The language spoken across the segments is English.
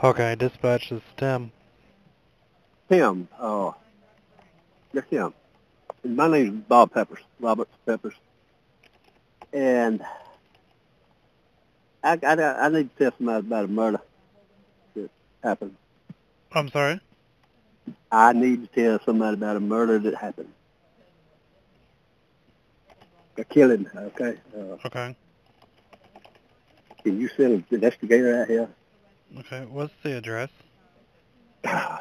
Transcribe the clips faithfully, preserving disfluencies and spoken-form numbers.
Hawkeye, dispatch, this is Tim. Tim, uh, yes, Tim. My name is Bob Peppers, Robert Peppers. And I, I, I need to testify about a murder that happened. I'm sorry? I need to tell somebody about a murder that happened. A killing, okay? Uh, okay. Can you send an investigator out here? Okay, what's the address? Uh,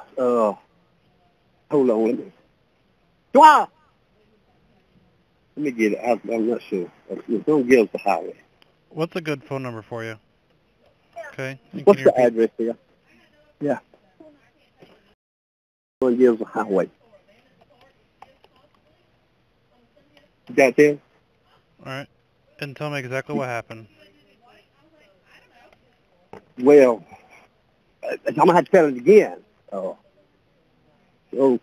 hold on, let me... Let me get it, I, I'm not sure. Don't give us the highway. What's a good phone number for you? Okay. You what's the address here? Yeah. Don't give us the highway. You got that? All right. And tell me exactly what happened. Well, I'm going to have to tell it again. Oh. So,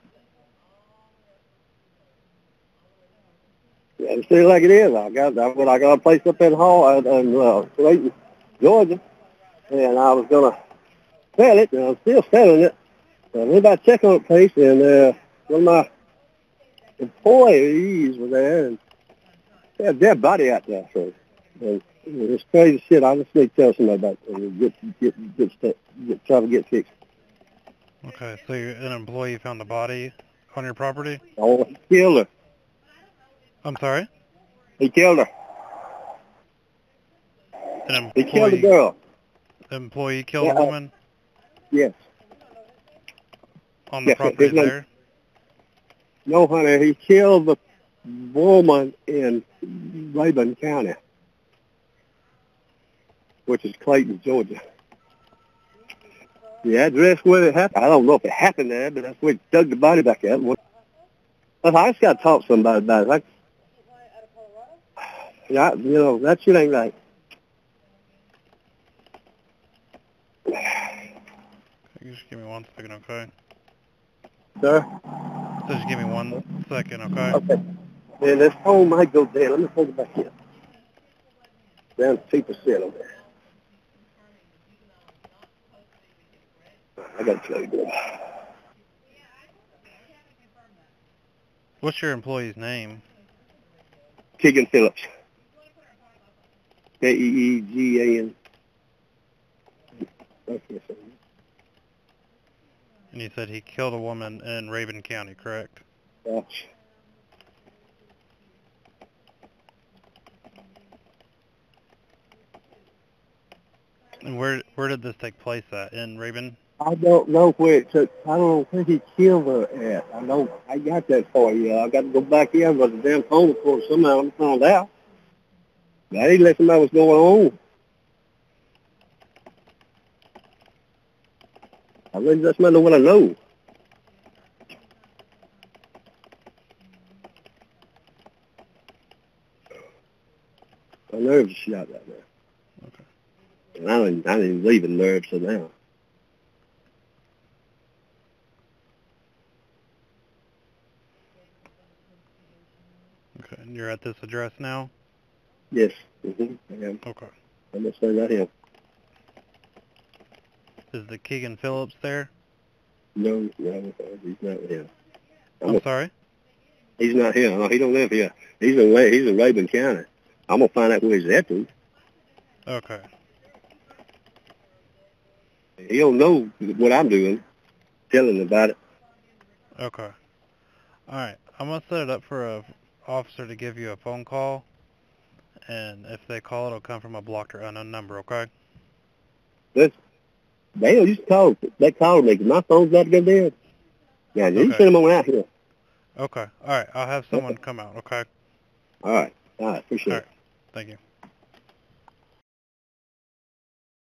yeah, it's still like it is. I got, I, I got a place up in Hall, in uh, Clayton, Georgia, and I was going to sell it, and I'm still selling it. And everybody checked on the place, and uh, one of my employees was there, and they had a dead body out there. So, and, it's crazy shit. I just need to tell somebody about it and get, get, get, get, get, try to get fixed. Okay, so an employee found the body on your property? Oh, he killed her. I'm sorry? He killed her. An employee, he killed a girl. The employee killed yeah, a woman? Yes. On the yes, property there? No, honey. He killed the woman in Rabun County, which is Clayton, Georgia. The address where it happened, I don't know if it happened there, but that's where he dug the body back out. I just got to talk to somebody about it. I, yeah, you know, that shit ain't right. You just give me one second, okay? Sir? So just give me one second, okay? Okay. Man, this phone might go dead. Let me hold it back here. Down to two percent over there. I got to tell you that. What's your employee's name? Keegan Phillips. K E E G A N. And you said he killed a woman in Rabun County, correct? Yes. And where where did this take place at? In Rabun? I don't know where it took. I don't think he killed her at. I don't. I got that for you. I got to go back here. I got the damn phone report. Somehow I found out. But I didn't let somebody know what's going on. I really just know what I know. My nerves are shot right now. Okay. And I didn't. I didn't leave the nerves till now. Okay, and you're at this address now? Yes. Mm-hmm. I am. Okay. I'm going to stay right here. Is the Keegan Phillips there? No, no, he's not here. I'm, I'm a, sorry? He's not here. No, he don't live here. He's in, he's in Rabun County. I'm going to find out where he's at to. Okay. He don't know what I'm doing. Tell him about it. Okay. All right. I'm going to set it up for a... officer to give you a phone call, and if they call, it'll come from a blocked or unknown number, okay? That's, they just called, they called me, because my phone's not going to go dead. Yeah, you okay. Send them on out here. Okay, all right, I'll have someone come out, okay? All right, all right, appreciate all right. it. Thank you.